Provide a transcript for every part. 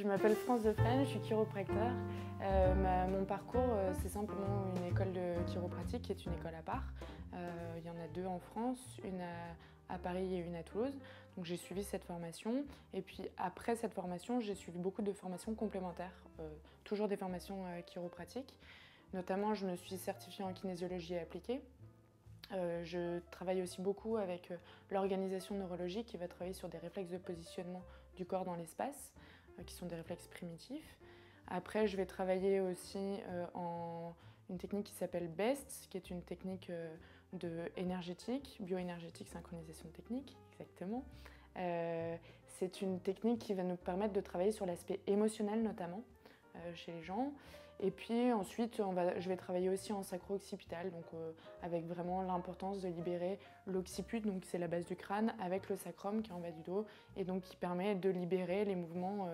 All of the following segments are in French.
Je m'appelle France Deffrennes, je suis chiropracteur. Mon parcours, c'est simplement une école de chiropratique qui est une école à part. Il y en a deux en France, une à Paris et une à Toulouse. Donc j'ai suivi cette formation et puis après cette formation, j'ai suivi beaucoup de formations complémentaires, toujours des formations chiropratiques. Notamment, je me suis certifiée en kinésiologie appliquée. Je travaille aussi beaucoup avec l'organisation neurologique qui va travailler sur des réflexes de positionnement du corps dans l'espace, qui sont des réflexes primitifs. Après, je vais travailler aussi en une technique qui s'appelle BEST, qui est une technique énergétique, bioénergétique, synchronisation technique, exactement. C'est une technique qui va nous permettre de travailler sur l'aspect émotionnel notamment chez les gens. Et puis ensuite, je vais travailler aussi en sacro-occipital, donc avec vraiment l'importance de libérer l'occiput, donc c'est la base du crâne, avec le sacrum qui est en bas du dos, et donc qui permet de libérer les mouvements,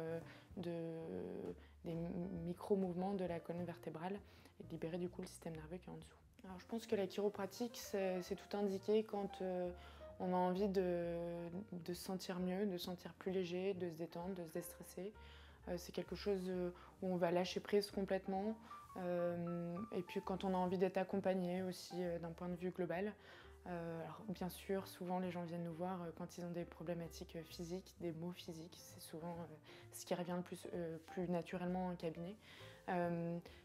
des micro-mouvements de la colonne vertébrale, et de libérer du coup le système nerveux qui est en dessous. Alors je pense que la chiropratique, c'est tout indiqué quand on a envie de se sentir mieux, de se sentir plus léger, de se détendre, de se déstresser. C'est quelque chose où on va lâcher prise complètement et puis quand on a envie d'être accompagné aussi d'un point de vue global. Alors bien sûr, souvent les gens viennent nous voir quand ils ont des problématiques physiques, des maux physiques, c'est souvent ce qui revient le plus naturellement en cabinet.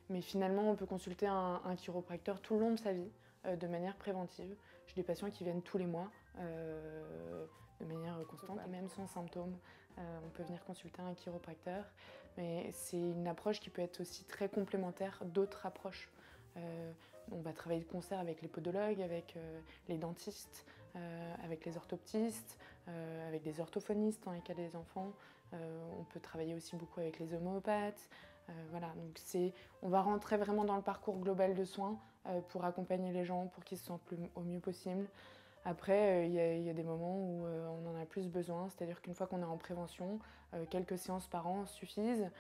Mais finalement, on peut consulter un chiropracteur tout le long de sa vie, de manière préventive. J'ai des patients qui viennent tous les mois, de manière constante, et même sans symptômes. On peut venir consulter un chiropracteur, mais c'est une approche qui peut être aussi très complémentaire d'autres approches. On va travailler de concert avec les podologues, avec les dentistes, avec les orthoptistes, avec des orthophonistes dans les cas des enfants. On peut travailler aussi beaucoup avec les homéopathes. Voilà, donc on va rentrer vraiment dans le parcours global de soins pour accompagner les gens, pour qu'ils se sentent au mieux possible. Après, il y a des moments où on en a plus besoin, c'est-à-dire qu'une fois qu'on est en prévention, quelques séances par an suffisent,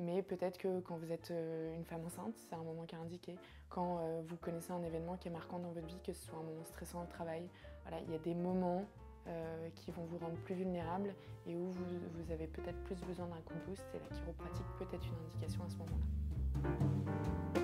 mais peut-être que quand vous êtes une femme enceinte, c'est un moment qui est indiqué, quand vous connaissez un événement qui est marquant dans votre vie, que ce soit un moment stressant au travail, voilà, il y a des moments qui vont vous rendre plus vulnérable et où vous avez peut-être plus besoin d'un coup de boost, et la chiropratique peut être une indication à ce moment-là.